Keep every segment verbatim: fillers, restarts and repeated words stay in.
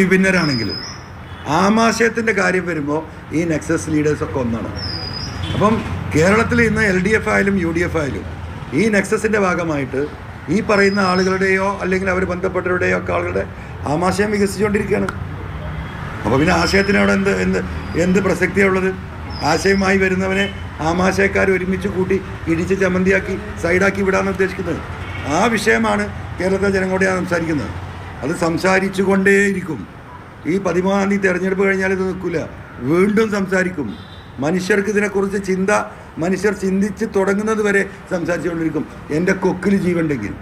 വിഭിന്നരാണെങ്കിലും ആമാശയത്തിൻ്റെ കാര്യം വരുമ്പോൾ ഈ നെക്സസ് ലീഡേഴ്സൊക്കെ ഒന്നാണ്. അപ്പം കേരളത്തിൽ ഇന്ന് എൽ ഡി എഫ് ആയാലും യു ഡി എഫ് ആയാലും ഈ നെക്സസിൻ്റെ ഭാഗമായിട്ട് ഈ പറയുന്ന ആളുകളുടെയോ അല്ലെങ്കിൽ അവർ ബന്ധപ്പെട്ടവരുടെയോ ഒക്കെ ആളുകളുടെ ആമാശയം വികസിച്ചുകൊണ്ടിരിക്കുകയാണ്. അപ്പോൾ പിന്നെ ആശയത്തിനവിടെ എന്ത് എന്ത് എന്ത് പ്രസക്തിയുള്ളത്? ആശയമായി വരുന്നവനെ ആമാശയക്കാർ ഒരുമിച്ച് കൂട്ടി ഇടിച്ച് ചമ്മന്തിയാക്കി സൈഡാക്കി വിടാമെന്ന് ഉദ്ദേശിക്കുന്നത്. ആ വിഷയമാണ് കേരളത്തിലെ ജനങ്ങളോടെയാണ് സംസാരിക്കുന്നത്. അത് സംസാരിച്ചു കൊണ്ടേയിരിക്കും. ഈ പതിമൂന്നാം തീയതി തിരഞ്ഞെടുപ്പ് കഴിഞ്ഞാൽ ഇത് നിൽക്കില്ല, വീണ്ടും സംസാരിക്കും. മനുഷ്യർക്ക് ഇതിനെക്കുറിച്ച് ചിന്ത മനുഷ്യർ ചിന്തിച്ച് തുടങ്ങുന്നത് വരെ സംസാരിച്ചുകൊണ്ടിരിക്കും. എൻ്റെ കൊക്കിൽ ജീവുണ്ടെങ്കിൽ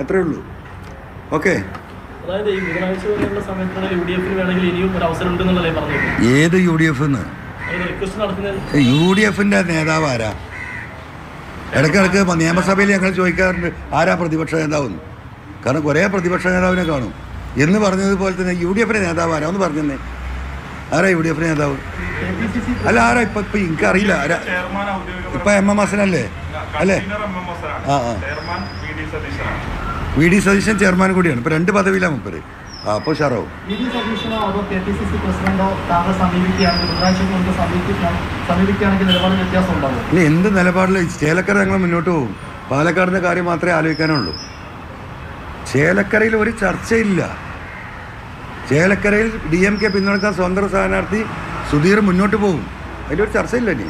അത്രയേ ഉള്ളൂ. ഓക്കെ, ഏത് U D F U D എഫിൻ്റെ നേതാവ് ആരാ? ഇടയ്ക്കിടയ്ക്ക് നിയമസഭയിൽ ഞങ്ങൾ ചോദിക്കാറുണ്ട് ആരാ പ്രതിപക്ഷ നേതാവെന്ന്. കാരണം കുറേ പ്രതിപക്ഷ നേതാവിനെ കാണും. എന്ന് പറഞ്ഞതുപോലെ തന്നെ യു ഡി എഫിൻ്റെ നേതാവ് ആരാ ഒന്ന് പറഞ്ഞെന്നെ, ആരാ യു ഡി എഫിൻ്റെ നേതാവ്? അല്ല ആരാ ഇപ്പം ഇപ്പം എനിക്കറിയില്ല. ആരാ ഇപ്പം? എം എം ഹസനല്ലേ അല്ലേ? ആ ആ വി ഡി സതീശൻ ചെയർമാൻ കൂടിയാണ്. ഇപ്പം രണ്ട് പദവിയിലാണ് മുപ്പര്. ആ അപ്പോൾ ഷാറോ ഇനി എന്ത് നിലപാടിൽ ചേലക്കര ഞങ്ങൾ മുന്നോട്ട് പോകും. പാലക്കാടിൻ്റെ കാര്യം മാത്രമേ ആലോചിക്കാനുള്ളൂ. ചേലക്കരയിൽ ഒരു ചർച്ചയില്ല. ചേലക്കരയിൽ ഡി എം കെ പിന്തുണക്കാൻ സ്വതന്ത്ര സ്ഥാനാർത്ഥി സുധീർ മുന്നോട്ട് പോകും. അതിലൊരു ചർച്ചയില്ല. ഇനി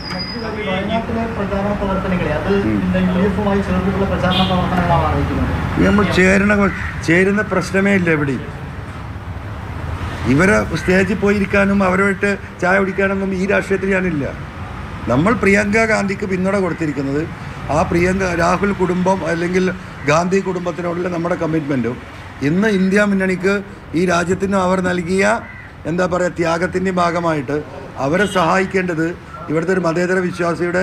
നമ്മൾ ചേരണ ചേരുന്ന പ്രശ്നമേ ഇല്ല ഇവിടെ. ഇവരെ സ്റ്റേജിൽ പോയിരിക്കാനും അവരുമായിട്ട് ചായ കുടിക്കാനൊന്നും ഈ രാഷ്ട്രീയത്തിൽ ഞാനില്ല. നമ്മൾ പ്രിയങ്ക ഗാന്ധിക്ക് പിന്തുണ കൊടുത്തിരിക്കുന്നത് ആ പ്രിയങ്ക രാഹുൽ കുടുംബം അല്ലെങ്കിൽ ഗാന്ധി കുടുംബത്തിനോടുള്ള നമ്മുടെ കമ്മിറ്റ്മെൻറ്റും ഇന്ന് ഇന്ത്യ മുന്നണിക്ക് ഈ രാജ്യത്തിന് അവർ നൽകിയ എന്താ പറയുക ത്യാഗത്തിൻ്റെ ഭാഗമായിട്ട് അവരെ സഹായിക്കേണ്ടത് ഇവിടുത്തെ ഒരു മതേതര വിശ്വാസിയുടെ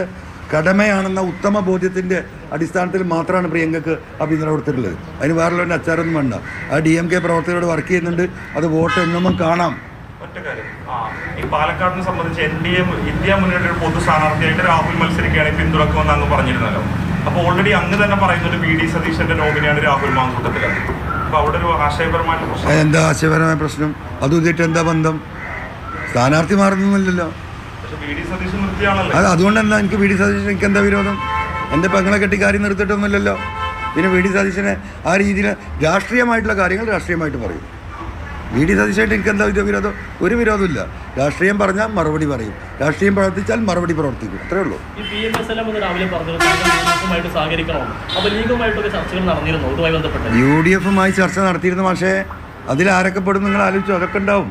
കടമയാണെന്ന ഉത്തമ ബോധ്യത്തിൻ്റെ അടിസ്ഥാനത്തിൽ മാത്രമാണ് പ്രിയങ്കക്ക് ആ പിന്തുണ കൊടുത്തിട്ടുള്ളത്. അതിന് വേറെയുള്ള അച്ചാരൊന്നും വേണ്ട. ആ ഡി എം കെ പ്രവർത്തകരോട് വർക്ക് ചെയ്യുന്നുണ്ട്. അത് വോട്ട് എന്നും കാണാം. ഒറ്റ കാര്യം, ഈ പാലക്കാടിനെ സംബന്ധിച്ച് എൻ ഡി എ ഇന്ത്യ മുന്നണിയുടെ ഒരു പൊതു സ്ഥാനാർത്ഥിയായിട്ട് രാഹുൽ മത്സരിക്കുകയാണെങ്കിൽ പിന്തുണക്കുമെന്ന് അങ്ങ് പറഞ്ഞിരുന്നല്ലോ. അപ്പോൾ ഓൾറെഡി അങ്ങ് തന്നെ പറയുന്നുണ്ട് വി ഡി സതീശൻ്റെ നോമിനിയാണ് രാഹുൽ മാങ്കൂട്ടത്തിൽ. അപ്പോൾ അവിടെ ഒരു ആശയപരമായ പ്രശ്നം. എന്താ ആശയപരമായ പ്രശ്നം? അതും ഇതിട്ട് എന്താ ബന്ധം? സ്ഥാനാർത്ഥി മാറുന്നില്ലല്ലോ. അത് അതുകൊണ്ട് എന്താ എനിക്ക് വി ഡി സതീശൻ എനിക്ക് എന്താ വിരോധം? എൻ്റെ പെങ്ങളെ കെട്ടി കാര്യം നിർത്തിയിട്ടൊന്നുമില്ലല്ലോ. പിന്നെ വി ഡി സതീശനെ ആ രീതിയിൽ രാഷ്ട്രീയമായിട്ടുള്ള കാര്യങ്ങൾ രാഷ്ട്രീയമായിട്ട് പറയും. വി ഡി സതീശനായിട്ട് എനിക്ക് എന്താ വിരോധം? ഒരു വിരോധമില്ല. രാഷ്ട്രീയം പറഞ്ഞാൽ മറുപടി പറയും, രാഷ്ട്രീയം പ്രവർത്തിച്ചാൽ മറുപടി പ്രവർത്തിക്കും, അത്രേ ഉള്ളൂ. യു ഡി എഫുമായി ചർച്ച നടത്തിയിരുന്നു. പക്ഷേ അതിൽ ആരൊക്കെ പെടും നിങ്ങൾ ആലോചിച്ചു. അതൊക്കെ ഉണ്ടാവും.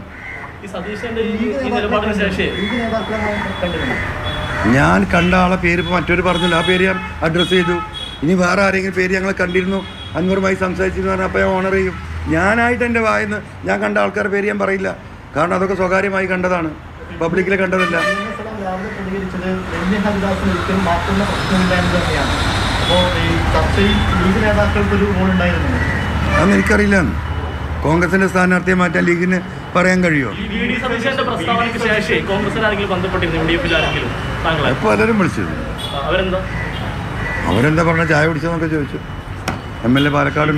ഞാൻ കണ്ട ആളെ പേര് ഇപ്പോൾ മറ്റൊരു പറഞ്ഞില്ല. ആ പേര് ഞാൻ അഡ്രസ്സ് ചെയ്തു. ഇനി വേറെ ആരെങ്കിലും പേര് ഞങ്ങൾ കണ്ടിരുന്നു അൻവറുമായി സംസാരിച്ചിരുന്നു പറഞ്ഞാൽ അപ്പോൾ ഞാൻ ഓണർ ചെയ്യും. ഞാനായിട്ട് എൻ്റെ വായെന്ന് ഞാൻ കണ്ട ആൾക്കാരുടെ പേര് ഞാൻ പറയില്ല. കാരണം അതൊക്കെ സ്വകാര്യമായി കണ്ടതാണ്, പബ്ലിക്കിൽ കണ്ടതല്ല. അതൊന്നും എനിക്കറിയില്ല. കോൺഗ്രസിൻ്റെ സ്ഥാനാർത്ഥിയെ മാറ്റാൻ ലീഗിന് പറയാൻ കഴിയുമോ? ഇപ്പോൾ എല്ലാവരും വിളിച്ചിരുന്നു. അവരെന്താ പറഞ്ഞ ചായ കുടിച്ചതെന്നൊക്കെ ചോദിച്ചു. M L A Palakkad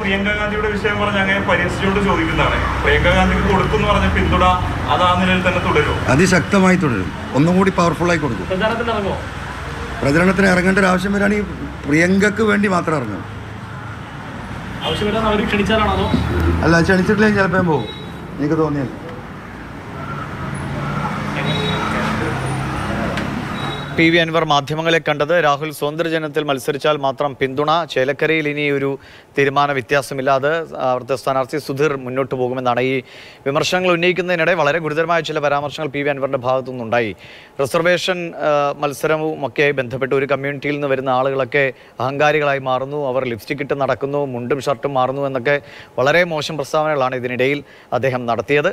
Priyanka ഗാന്ധിയുടെ വിഷയം പറഞ്ഞ അങ്ങനെ പരിഹസിച്ചുകൊണ്ട് ചോദിക്കുന്നതാണ്. പ്രിയങ്ക ഗാന്ധിക്ക് കൊടുക്കുന്നു പറഞ്ഞ പിന്തുണ അത് ആ നിലയിൽ തന്നെ തുടരും, അതിശക്തമായി തുടരും, ഒന്നും കൂടി പവർഫുള്ളായി കൊടുക്കും. പ്രചരണത്തിന് ഇറങ്ങേണ്ട ഒരു ആവശ്യം വരാണെങ്കിൽ പ്രിയങ്കക്ക് വേണ്ടി മാത്രം ഇറങ്ങും. അല്ല ക്ഷണിച്ചിട്ടില്ല ചിലപ്പോൾ പോകും. എനിക്ക് തോന്നിയത് പി വി അൻവർ മാധ്യമങ്ങളെ കണ്ടത് രാഹുൽ സ്വതന്ത്ര ജനത്തിൽ മത്സരിച്ചാൽ മാത്രം പിന്തുണ. ചേലക്കരയിൽ ഇനി ഒരു തീരുമാന വ്യത്യാസമില്ലാതെ അവിടുത്തെ സ്ഥാനാർത്ഥി സുധീർ മുന്നോട്ട് പോകുമെന്നാണ്. ഈ വിമർശനങ്ങൾ ഉന്നയിക്കുന്നതിനിടെ വളരെ ഗുരുതരമായ ചില പരാമർശങ്ങൾ പി വി അൻവറിൻ്റെ ഭാഗത്തു നിന്നുണ്ടായി. റിസർവേഷൻ മത്സരവുമൊക്കെയായി ബന്ധപ്പെട്ട് ഒരു കമ്മ്യൂണിറ്റിയിൽ നിന്ന് വരുന്ന ആളുകളൊക്കെ അഹങ്കാരികളായി മാറുന്നു, അവർ ലിപ്സ്റ്റിക് ഇട്ട് നടക്കുന്നു, മുണ്ടും ഷർട്ടും മാറുന്നു എന്നൊക്കെ വളരെ മോശം പ്രസ്താവനകളാണ് ഇതിനിടയിൽ അദ്ദേഹം നടത്തിയത്.